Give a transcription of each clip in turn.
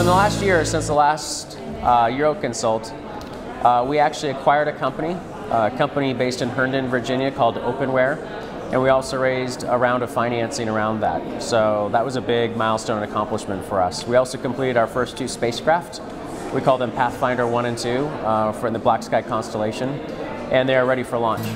So in the last year, since the last Euroconsult, we actually acquired a company based in Herndon, Virginia called Openware, and we also raised a round of financing around that. So that was a big milestone and accomplishment for us. We also completed our first two spacecraft. We call them Pathfinder 1 and 2 from the Black Sky Constellation, and they are ready for launch.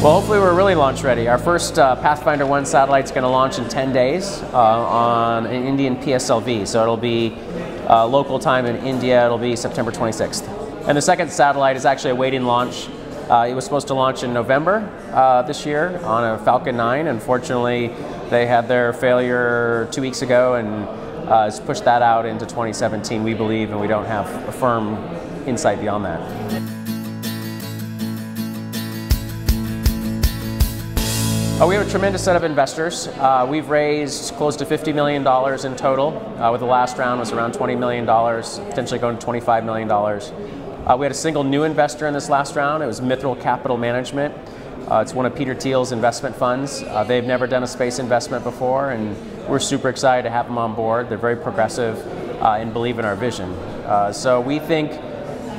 Well, hopefully we're really launch ready. Our first Pathfinder 1 satellite is going to launch in 10 days on an Indian PSLV. So it'll be local time in India. It'll be September 26th. And the second satellite is actually awaiting launch. It was supposed to launch in November this year on a Falcon 9. Unfortunately, they had their failure 2 weeks ago and has pushed that out into 2017, we believe, and we don't have a firm insight beyond that. We have a tremendous set of investors. We've raised close to $50 million in total. With the last round was around $20 million, potentially going to $25 million. We had a single new investor in this last round. It was Mithril Capital Management. It's one of Peter Thiel's investment funds. They've never done a space investment before, and we're super excited to have them on board. They're very progressive and believe in our vision. So we think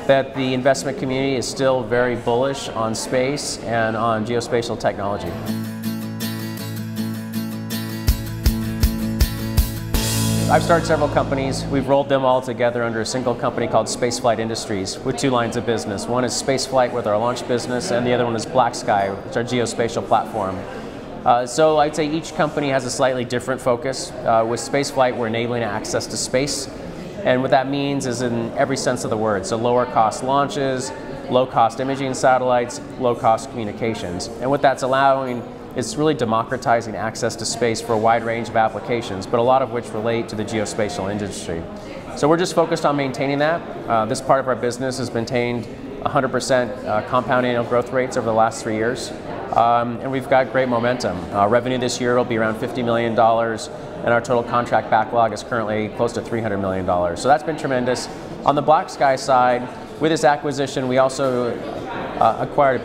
that the investment community is still very bullish on space and on geospatial technology. I've started several companies. We've rolled them all together under a single company called Spaceflight Industries with two lines of business. One is Spaceflight with our launch business, and the other one is Black Sky, which is our geospatial platform. So I'd say each company has a slightly different focus. With Spaceflight, we're enabling access to space. And what that means is in every sense of the word. So lower cost launches, low cost imaging satellites, low cost communications. And what that's allowing it's really democratizing access to space for a wide range of applications, but a lot of which relate to the geospatial industry. So we're just focused on maintaining that. This part of our business has maintained 100% compound annual growth rates over the last 3 years. And we've got great momentum. Revenue this year will be around $50 million, and our total contract backlog is currently close to $300 million. So that's been tremendous. On the Black Sky side, with this acquisition, we also acquired a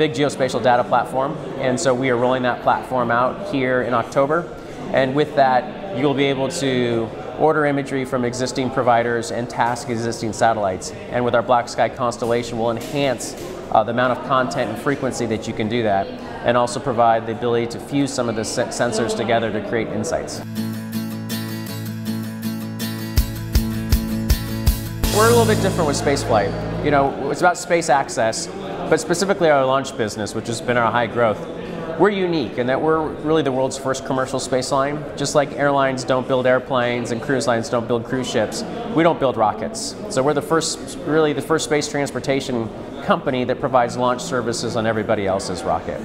big geospatial data platform, and so we are rolling that platform out here in October, and with that you'll be able to order imagery from existing providers and task existing satellites, and with our Black Sky Constellation we'll enhance the amount of content and frequency that you can do that, and also provide the ability to fuse some of the sensors together to create insights. We're a little bit different with spaceflight. You know, it's about space access, but specifically our launch business, which has been our high growth. We're unique in that we're really the world's first commercial space line. Just like airlines don't build airplanes and cruise lines don't build cruise ships, we don't build rockets. So we're the first, really the first space transportation company that provides launch services on everybody else's rocket.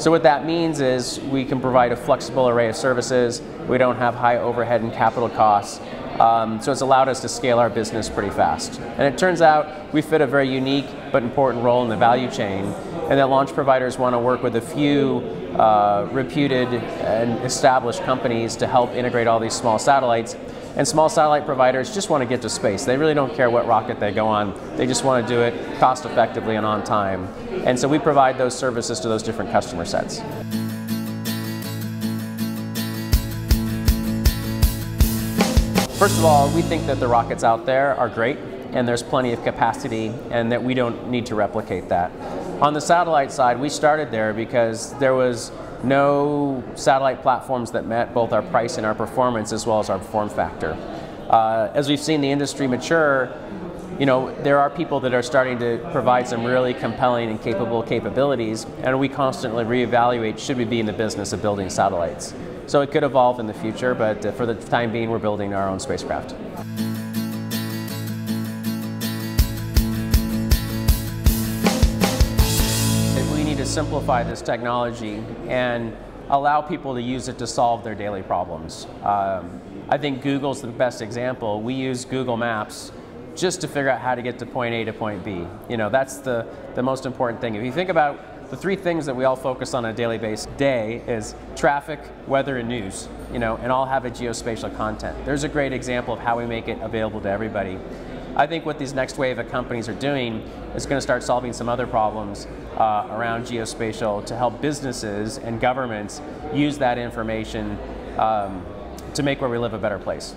So what that means is we can provide a flexible array of services. We don't have high overhead and capital costs. So it's allowed us to scale our business pretty fast. And it turns out we fit a very unique but important role in the value chain, and that launch providers want to work with a few reputed and established companies to help integrate all these small satellites. And small satellite providers just want to get to space. They really don't care what rocket they go on. They just want to do it cost effectively and on time. And so we provide those services to those different customer sets. First of all, we think that the rockets out there are great, and there's plenty of capacity, and that we don't need to replicate that. On the satellite side, we started there because there was no satellite platforms that met both our price and our performance, as well as our form factor. As we've seen the industry mature, you know, there are people that are starting to provide some really compelling and capable capabilities, and we constantly reevaluate, should we be in the business of building satellites? So it could evolve in the future, but for the time being, we're building our own spacecraft. Simplify this technology and allow people to use it to solve their daily problems. I think Google's the best example. We use Google Maps just to figure out how to get to point A to point B. You know, that's the most important thing. If you think about the three things that we all focus on a daily basis, day is traffic, weather, and news, you know, and all have a geospatial content. There's a great example of how we make it available to everybody. I think what these next wave of companies are doing is going to start solving some other problems around geospatial to help businesses and governments use that information to make where we live a better place.